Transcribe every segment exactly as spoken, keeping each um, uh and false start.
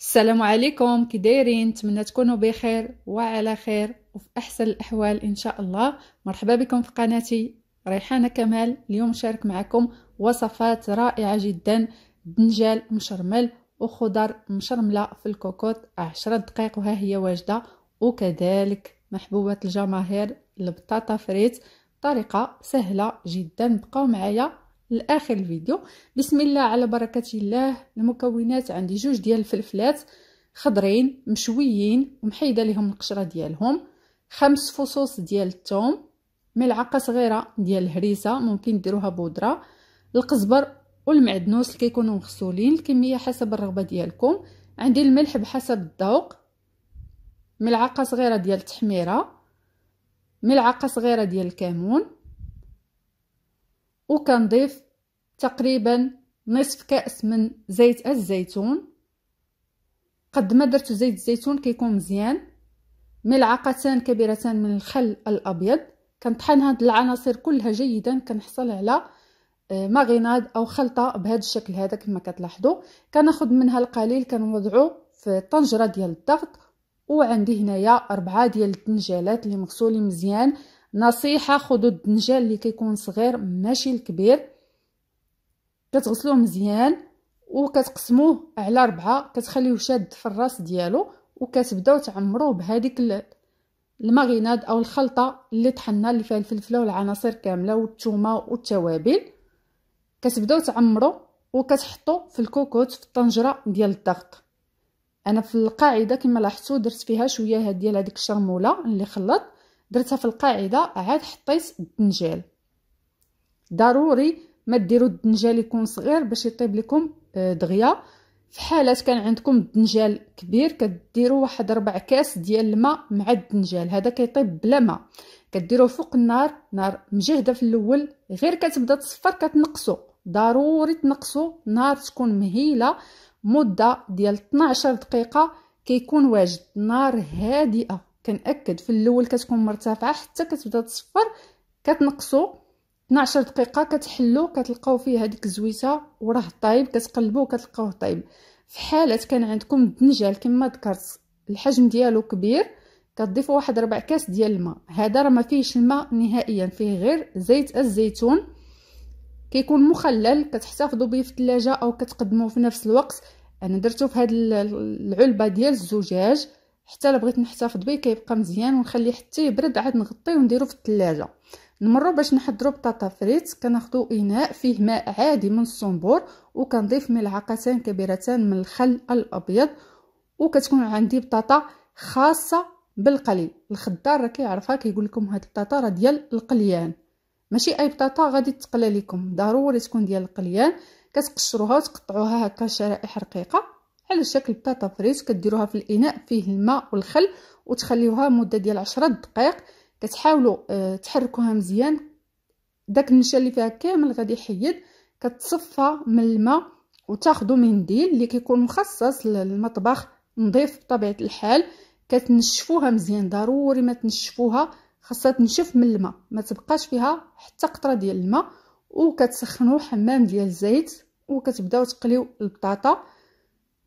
السلام عليكم، كي دايرين؟ نتمنى تكونوا بخير وعلى خير وفي احسن الاحوال ان شاء الله. مرحبا بكم في قناتي ريحانة كمال. اليوم نشارك معكم وصفات رائعه جدا، دنجال مشرمل وخضر مشرمله في الكوكوط، عشرة دقائق وها هي واجده، وكذلك محبوبه الجماهير البطاطا فريت، طريقه سهله جدا. بقاو معايا لآخر الفيديو. بسم الله على بركة الله. المكونات عندي جوج ديال الفلفلات خضرين مشويين ومحيده لهم القشره ديالهم، خمس فصوص ديال الثوم، ملعقه صغيره ديال الهريسه ممكن ديروها بودره، القزبر والمعدنوس اللي كيكونوا مغسولين، الكميه حسب الرغبه ديالكم. عندي الملح بحسب الذوق، ملعقه صغيره ديال التحميره، ملعقه صغيره ديال الكمون، وكنضيف تقريبا نصف كاس من زيت الزيتون. قد ما درتو زيت الزيتون كيكون مزيان. ملعقتان كبيرتان من الخل الابيض. كنطحن هاد العناصر كلها جيدا، كنحصل على ماغيناد او خلطه بهذا الشكل هذا كما كتلاحظوا. كناخذ منها القليل كنوضعوه في طنجره ديال الضغط. وعندي هنايا اربعه ديال الدنجالات اللي مغسولين مزيان. نصيحه، خذوا الدنجال اللي كيكون صغير ماشي الكبير، كتغسلوه مزيان وكتقسموه على ربعه، كتخليوه شاد في الراس ديالو، وكتبداو تعمروه بهذيك الماغيناد او الخلطه اللي طحنا اللي فيها الفلفله والعناصر كامله والثومه والتوابل. كتبداو تعمرو وكتحطوا في الكوكوط في الطنجره ديال الضغط. انا في القاعده كما لاحظتوا درت فيها شويه هاد ديال هذيك الشرموله اللي خلط، درتها في القاعده، عاد حطيت الدنجال. ضروري ما ديروا الدنجال يكون صغير باش يطيب لكم دغيا. في حاله كان عندكم الدنجال كبير كديروا واحد ربع كاس ديال الماء مع الدنجال، هذا كيطيب بلا ماء. كديروه فوق النار، نار مجهده في الاول، غير كتبدا تصفر كتنقصوا. ضروري تنقصوا، نار تكون مهيله، مده ديال اثناش دقيقه كيكون واجد. نار هادئه، كنأكد في الاول كتكون مرتفعه حتى كتبدا تصفر، كتنقصوا اثناش دقيقه، كتحلو كتلقاو فيه هذيك الزويته وراه طايب، كتقلبوه كتلقاوه طايب. في حاله كان عندكم الدنجال كما ذكرت الحجم ديالو كبير كتضيفوا واحد ربع كاس ديال الماء، هذا راه ما فيهش الماء نهائيا، فيه غير زيت الزيتون، كيكون مخلل، كتحتفظوا به في الثلاجه او كتقدموه في نفس الوقت. انا درتو في هذه العلبه ديال الزجاج، حتى الا بغيت نحتفظ به كيبقى مزيان ونخليه حتى يبرد، عاد نغطيه ونديرو في الثلاجه. نمروا باش نحضروا بطاطا فريت. كناخذوا اناء فيه ماء عادي من الصنبور، وكنضيف ملعقتان كبيرتان من الخل الابيض، وكتكون عندي بطاطا خاصه بالقلي. الخضار راه كيعرفها، كيقول لكم هاد البطاطا راه ديال القليان، ماشي اي بطاطا غادي تقلى لكم، ضروري تكون ديال القليان. كتقشروها وتقطعوها هكا شرائح رقيقه على شكل بطاطا فريت، كديروها في الاناء فيه الماء والخل وتخليوها مده ديال عشرة دقائق. كتحاولوا اه تحركوها مزيان، داك النشا اللي فيها كامل غادي يحيد. كتصفى من الماء وتاخذوا منديل اللي كيكون مخصص للمطبخ نظيف بطبيعه الحال، كتنشفوها مزيان. ضروري ما تنشفوها، خاصها تنشف من الماء، ما تبقاش فيها حتى قطره ديال الماء. وكتسخنوا حمام ديال الزيت وكتبداو تقليو البطاطا،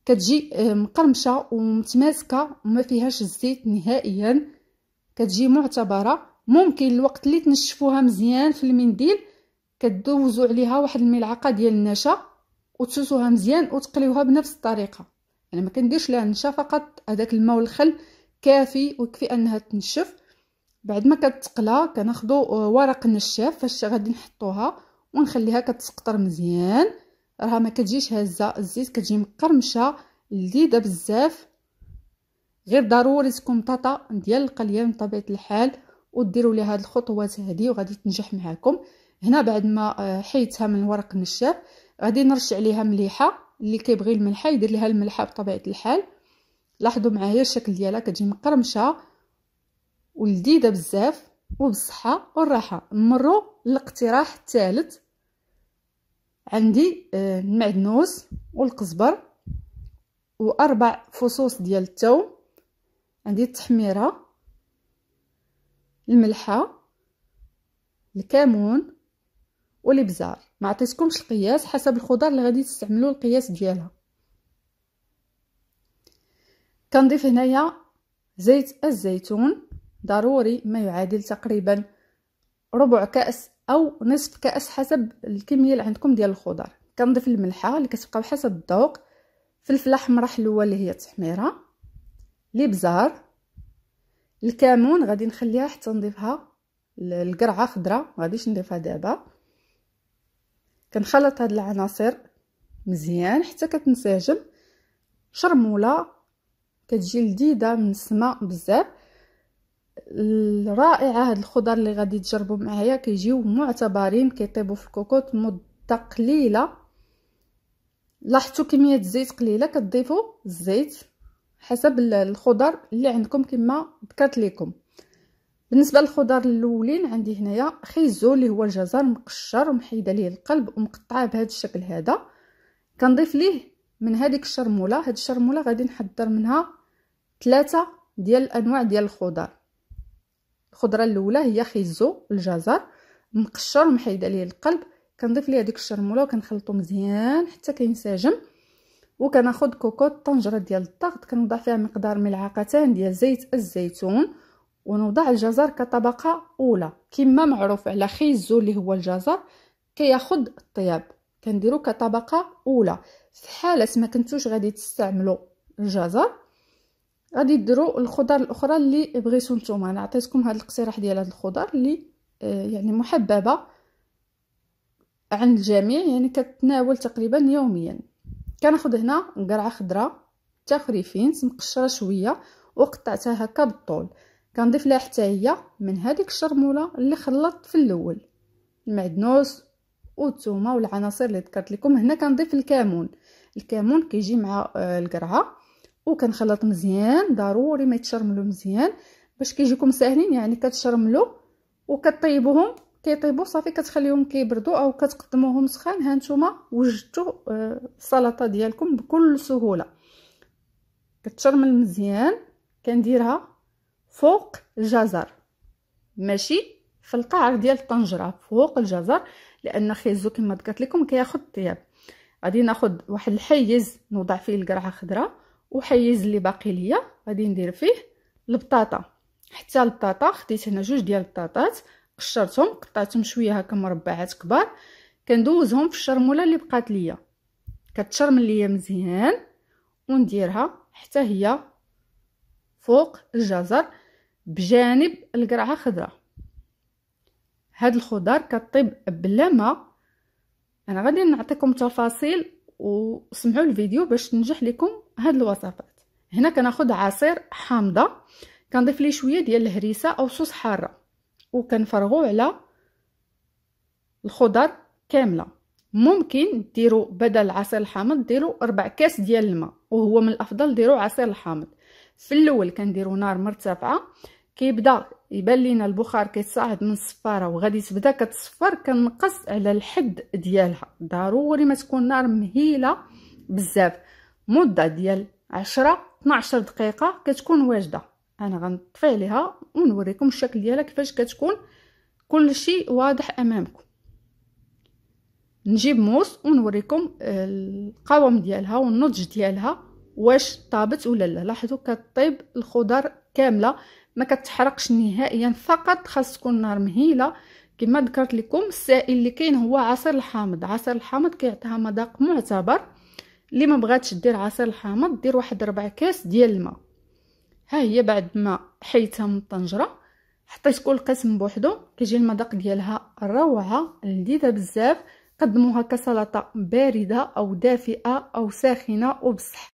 كتجي مقرمشه ومتماسكه وما فيهاش الزيت نهائيا، كتجي معتبره. ممكن الوقت اللي تنشفوها مزيان في المنديل كدوزوا عليها واحد الملعقه ديال النشا وتسوسوها مزيان وتقليوها بنفس الطريقه. انا ما كنديرش لها النشا، فقط هذاك الماء والخل كافي ويكفي انها تنشف. بعد ما كتقلى كناخذوا ورق النشاف فاش غادي نحطوها ونخليها كتسقطر مزيان، راها ما كتجيش هزه الزيت، كتجي مقرمشه لذيذه بزاف. غير ضروري تكون بطاطا ديال القليان بطبيعه الحال، وديروا لي هاد الخطوات هادي وغادي تنجح معاكم. هنا بعد ما حيدتها من ورق النشاف غادي نرش عليها مليحه، اللي كيبغي الملحه يدير لها الملحه بطبيعه الحال. لاحظوا معايا الشكل ديالها، كتجي مقرمشه ولذيذه بزاف وبالصحه والراحه. نمروا للاقتراح الثالث. عندي المعدنوس والقزبر واربع فصوص ديال الثوم، عندي التحميره، الملحه، الكمون والابزار. ما عطيتكمش القياس، حسب الخضار اللي غادي تستعملوا القياس ديالها. كنضيف هنايا زيت الزيتون ضروري ما يعادل تقريبا ربع كاس او نصف كاس حسب الكميه اللي عندكم ديال الخضر. كنضيف الملحه اللي كتبقى حسب الذوق، فلفله حمراء حلوه اللي هي التحميره، الابزار، الكمون غادي نخليها حتى نضيفها القرعه خضراء مغاديش نضيفها دابا. كنخلط هاد العناصر مزيان حتى كتنسجم، شرموله كتجي لذيذه من السما بزاف، رائعه. هاد الخضر اللي غادي تجربوا معايا كيجيو معتبرين، كيطيبوا في الكوكوط مده قليله. لاحظتوا كميه الزيت قليله، كتضيفوا الزيت حسب الخضر اللي عندكم كما ذكرت لكم. بالنسبه للخضر الاولين عندي هنايا خيزو اللي هو الجزر مقشر ومحيده ليه القلب ومقطعه بهذا الشكل هذا، كنضيف ليه من هذيك الشرموله. هاد الشرموله غادي نحضر منها ثلاثه ديال الانواع ديال الخضر. الخضره الاولى هي خيزو الجزر مقشر ومحيده ليه القلب، كنضيف ليه هذيك الشرموله وكنخلطو مزيان حتى كينسجم. وكناخذ كوكوط طنجره ديال الضغط، كنوضع فيها مقدار ملعقتان ديال زيت الزيتون ونوضع الجزر كطبقه اولى. كما معروف على خيزو اللي هو الجزر كياخذ الطياب، كنديرو كطبقه اولى. في حاله ما كنتوش غادي تستعملوا الجزر غادي ديروا الخضر الاخرى اللي بغيتو نتوما. انا عطيتكم هذا الاقتراح ديال هذا الخضر اللي يعني محببه عند الجميع، يعني كتناول تقريبا يوميا. كناخذ هنا قرعه خضراء تاع خريفينس مقشره شويه وقطعتها هكا بالطول، كنضيف لها حتى هي من هذيك الشرموله اللي خلطت في الاول، المعدنوس والثومه والعناصر اللي ذكرت لكم. هنا كنضيف الكمون، الكمون كيجي مع القرعه وكنخلط مزيان، ضروري ما يتشرملو مزيان باش كيجيكم ساهلين، يعني كتشرملو وكطيبوهم كيطيبوا صافي كتخليهم كيبردوا او كتقدموهم سخان. ها نتوما وجدتوا السلطه ديالكم بكل سهوله. كتشرمل مزيان، كنديرها فوق الجزر ماشي في القعر ديال الطنجره، فوق الجزر، لان خيزو كما ذكرت لكم كياخذ الطياب. غادي ناخذ واحد الحيز نوضع فيه القرعه خضراء وحيز اللي باقي ليا غادي ندير فيه البطاطا. حتى البطاطا خديت هنا جوج ديال البطاطات قشرتهم قطعتهم شويه هكا مربعات كبار، كندوزهم في الشرموله اللي بقات ليا، كتشرمل ليا مزيان ونديرها حتى هي فوق الجزر بجانب القرعه خضراء. هاد الخضر كطيب بلا ما. انا غادي نعطيكم تفاصيل وسمعوا الفيديو باش تنجح لكم هاد الوصفات. هنا كناخذ عصير حامضه، كنضيف ليه شويه ديال الهريسه او صوص حاره، وكنفرغوا على الخضر كامله. ممكن ديروا بدل العصير الحامض ديروا ربع كاس ديال الماء، وهو من الافضل ديروا عصير الحامض. في الاول كنديروا نار مرتفعه، كيبدا يبان لينا البخار كيتصاعد من الصفاره وغادي تبدا كتصفر، كنقص على الحد ديالها، ضروري ما تكون نار مهيله بزاف، مده ديال عشرة اثنا عشر دقيقه كتكون واجده. انا غنطفي عليها ونوريكم الشكل ديالها كيفاش كتكون، كلشي واضح امامكم. نجيب موس ونوريكم القوام ديالها والنضج ديالها واش طابت ولا لا. لاحظوا كطيب الخضر كامله ما كتحرقش نهائيا، فقط خاص تكون النار مهيله. كما ذكرت لكم السائل اللي كاين هو عصير الحامض، عصير الحامض كيعطيها مذاق معتبر. اللي ما بغاتش دير عصير الحامض دير واحد ربع كاس ديال الماء. ها هي بعد ما حيتها من الطنجره حطيت كل قسم بوحدو، كيجي المذاق ديالها روعه لذيذه بزاف. قدموها كسلطه بارده او دافئه او ساخنه وبصح.